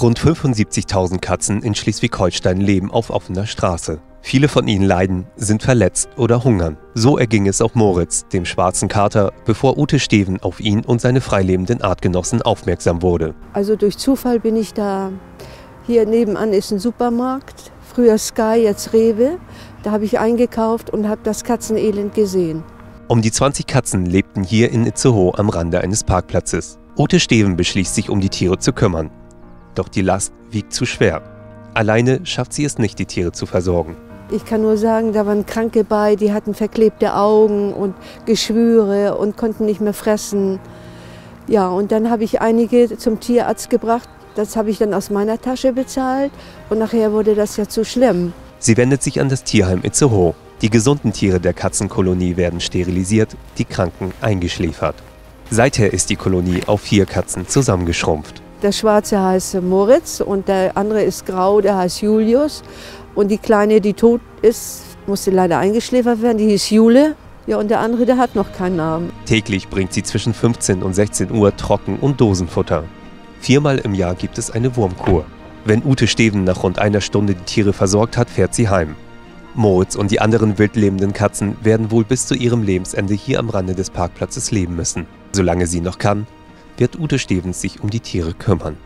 Rund 75.000 Katzen in Schleswig-Holstein leben auf offener Straße. Viele von ihnen leiden, sind verletzt oder hungern. So erging es auch Moritz, dem schwarzen Kater, bevor Ute Staewen auf ihn und seine freilebenden Artgenossen aufmerksam wurde. Also durch Zufall bin ich da. Hier nebenan ist ein Supermarkt, früher Sky, jetzt Rewe. Da habe ich eingekauft und habe das Katzenelend gesehen. Um die 20 Katzen lebten hier in Itzehoe am Rande eines Parkplatzes. Ute Staewen beschließt sich, um die Tiere zu kümmern. Doch die Last wiegt zu schwer. Alleine schafft sie es nicht, die Tiere zu versorgen. Ich kann nur sagen, da waren Kranke bei, die hatten verklebte Augen und Geschwüre und konnten nicht mehr fressen. Ja, und dann habe ich einige zum Tierarzt gebracht. Das habe ich dann aus meiner Tasche bezahlt und nachher wurde das ja zu schlimm. Sie wendet sich an das Tierheim Itzehoe. Die gesunden Tiere der Katzenkolonie werden sterilisiert, die Kranken eingeschläfert. Seither ist die Kolonie auf 4 Katzen zusammengeschrumpft. Der Schwarze heißt Moritz und der andere ist grau, der heißt Julius. Und die Kleine, die tot ist, musste leider eingeschläfert werden, die hieß Jule. Ja, und der andere, der hat noch keinen Namen. Täglich bringt sie zwischen 15 und 16 Uhr Trocken- und Dosenfutter. 4-mal im Jahr gibt es eine Wurmkur. Wenn Ute Staewen nach rund einer Stunde die Tiere versorgt hat, fährt sie heim. Moritz und die anderen wildlebenden Katzen werden wohl bis zu ihrem Lebensende hier am Rande des Parkplatzes leben müssen. Solange sie noch kann, wird Ute Staewen sich um die Tiere kümmern.